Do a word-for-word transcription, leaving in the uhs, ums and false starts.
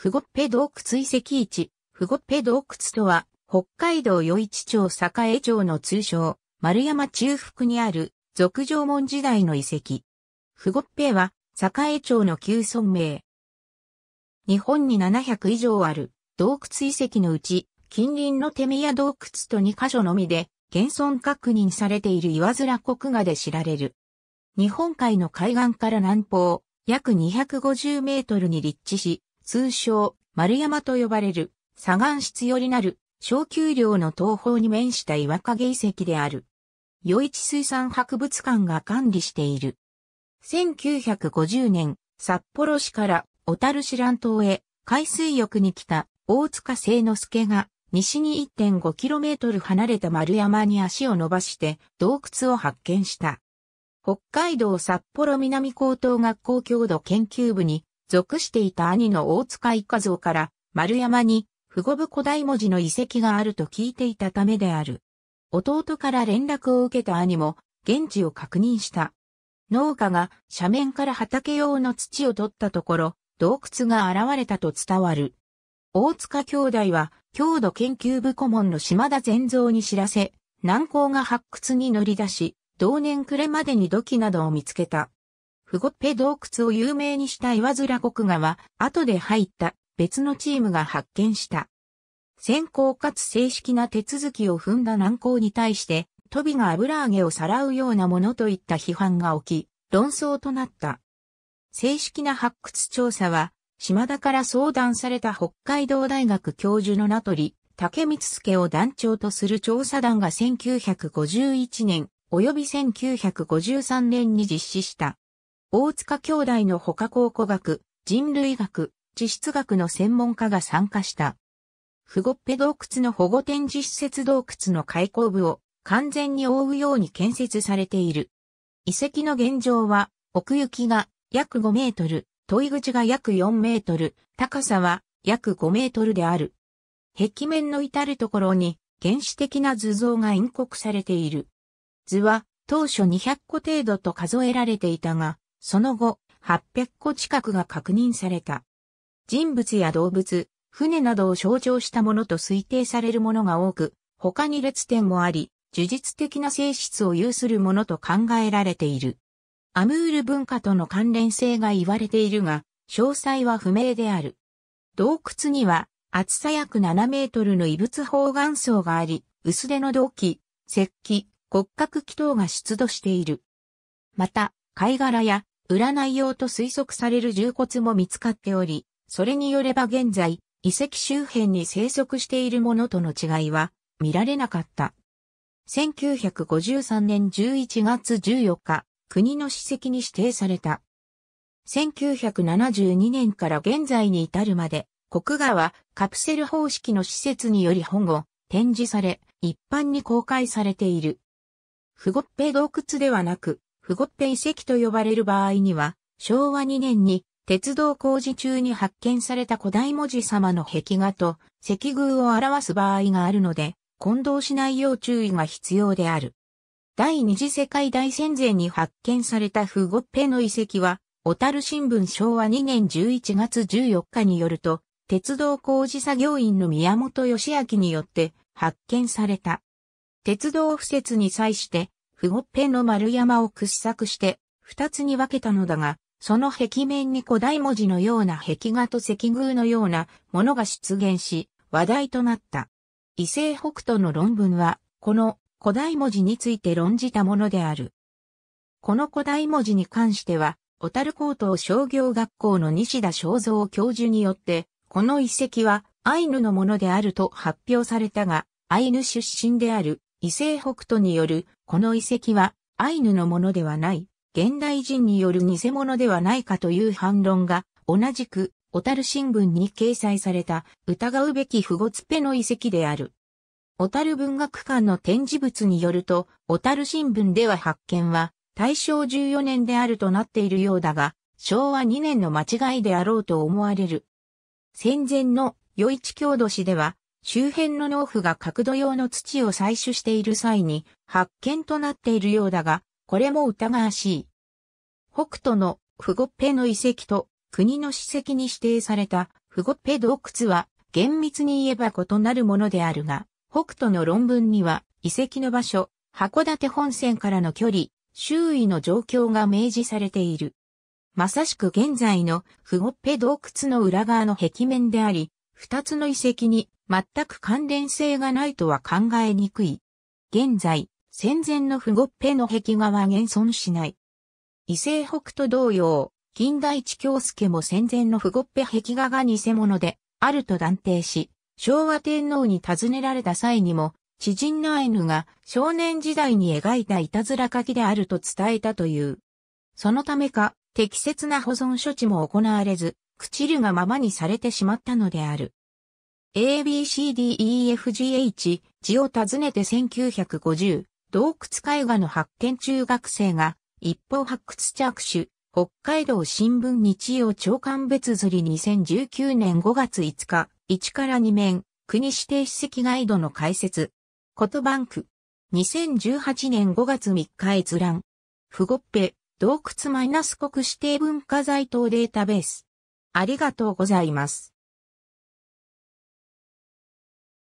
フゴッペ洞窟遺跡地、フゴッペ洞窟とは、北海道余市町栄町の通称、丸山中腹にある、俗縄文時代の遺跡。フゴッペは、栄町の旧村名。日本にななひゃく以上ある、洞窟遺跡のうち、近隣の手宮洞窟とにカ所のみで、現存確認されている岩面国画で知られる。日本海の海岸から南方、約にひゃくごじゅうメートルに立地し、通称、丸山と呼ばれる、砂岩質よりなる、小丘陵の東方に面した岩陰遺跡である。余市水産博物館が管理している。せんきゅうひゃくごじゅうねん、札幌市から小樽市蘭島へ、海水浴に来た大塚清之助が、西に いってんごキロメートル 離れた丸山に足を伸ばして、洞窟を発見した。北海道札幌南高等学校郷土研究部に、属していた兄の大塚伊和夫から、丸山に、フゴ部古代文字の遺跡があると聞いていたためである。弟から連絡を受けた兄も、現地を確認した。農家が斜面から畑用の土を取ったところ、洞窟が現れたと伝わる。大塚兄弟は、郷土研究部顧問の島田善三に知らせ、南高が発掘に乗り出し、同年暮れまでに土器などを見つけた。フゴッペ洞窟を有名にした岩面国画は、後で入った別のチームが発見した。先行かつ正式な手続きを踏んだ南高に対して、鳶が油揚げをさらうようなものといった批判が起き、論争となった。正式な発掘調査は、島田から相談された北海道大学教授の名取武光助を団長とする調査団がせんきゅうひゃくごじゅういちねん及びせんきゅうひゃくごじゅうさんねんに実施した。大塚兄弟の他考古学、人類学、地質学の専門家が参加した。フゴッペ洞窟の保護展示施設洞窟の開口部を完全に覆うように建設されている。遺跡の現状は奥行きが約ごメートル、問い口が約よんメートル、高さは約ごメートルである。壁面の至るところに原始的な図像が印刻されている。図は当初にひゃっこ程度と数えられていたが、その後、はっぴゃっこ近くが確認された。人物や動物、船などを象徴したものと推定されるものが多く、他に列点もあり、呪術的な性質を有するものと考えられている。アムール文化との関連性が言われているが、詳細は不明である。洞窟には、厚さ約ななメートルの異物包岩層があり、薄手の銅器、石器、骨格器等が出土している。また、貝殻や、占い用と推測される銃骨も見つかっており、それによれば現在、遺跡周辺に生息しているものとの違いは見られなかった。せんきゅうひゃくごじゅうさんねんじゅういちがつじゅうよっか、国の史跡に指定された。せんきゅうひゃくななじゅうにねんから現在に至るまで、国画はカプセル方式の施設により保護、展示され、一般に公開されている。フゴッペ洞窟ではなく、フゴッペ遺跡と呼ばれる場合には、しょうわにねんに鉄道工事中に発見された古代文字様の壁画と石宮を表す場合があるので、混同しないよう注意が必要である。第二次世界大戦前に発見されたフゴッペの遺跡は、小樽新聞しょうわにねんじゅういちがつじゅうよっかによると、鉄道工事作業員の宮本義明によって発見された。鉄道敷設に際して、フゴッペの丸山を掘削して、二つに分けたのだが、その壁面に古代文字のような壁画と石宮のようなものが出現し、話題となった。伊勢北斗の論文は、この古代文字について論じたものである。この古代文字に関しては、小樽高等商業学校の西田正三教授によって、この遺跡はアイヌのものであると発表されたが、アイヌ出身である伊勢北斗による、この遺跡はアイヌのものではない、現代人による偽物ではないかという反論が、同じく小樽新聞に掲載された疑うべきフゴッペの遺跡である。小樽文学館の展示物によると、小樽新聞では発見は大正じゅうよねんであるとなっているようだが、しょうわにねんの間違いであろうと思われる。戦前の余市郷土史では、周辺の農夫が角土用の土を採取している際に発見となっているようだが、これも疑わしい。北斗のフゴッペの遺跡と国の史跡に指定されたフフゴッペ洞窟は厳密に言えば異なるものであるが、北斗の論文には遺跡の場所、函館本線からの距離、周囲の状況が明示されている。まさしく現在のフゴッペ洞窟の裏側の壁面であり、二つの遺跡に全く関連性がないとは考えにくい。現在、戦前のフゴッペの壁画は現存しない。伊勢北と同様、金田一京介も戦前のフゴッペ壁画が偽物であると断定し、昭和天皇に尋ねられた際にも、知人のアイヌが少年時代に描いたいたずら書きであると伝えたという。そのためか、適切な保存処置も行われず、朽ちるがままにされてしまったのである。エービーシーディーイーエフジーエイチ 字を訪ねてせんきゅうひゃくごじゅう、洞窟絵画の発見中学生が、一方発掘着手、北海道新聞日曜朝刊別刷りにせんじゅうきゅうねんごがついつか、いちからに面、国指定史跡ガイドの解説。ことバンク。にせんじゅうはちねんごがつみっか閲覧。フゴッペ、洞窟マイナス国指定文化財等データベース。ありがとうございます。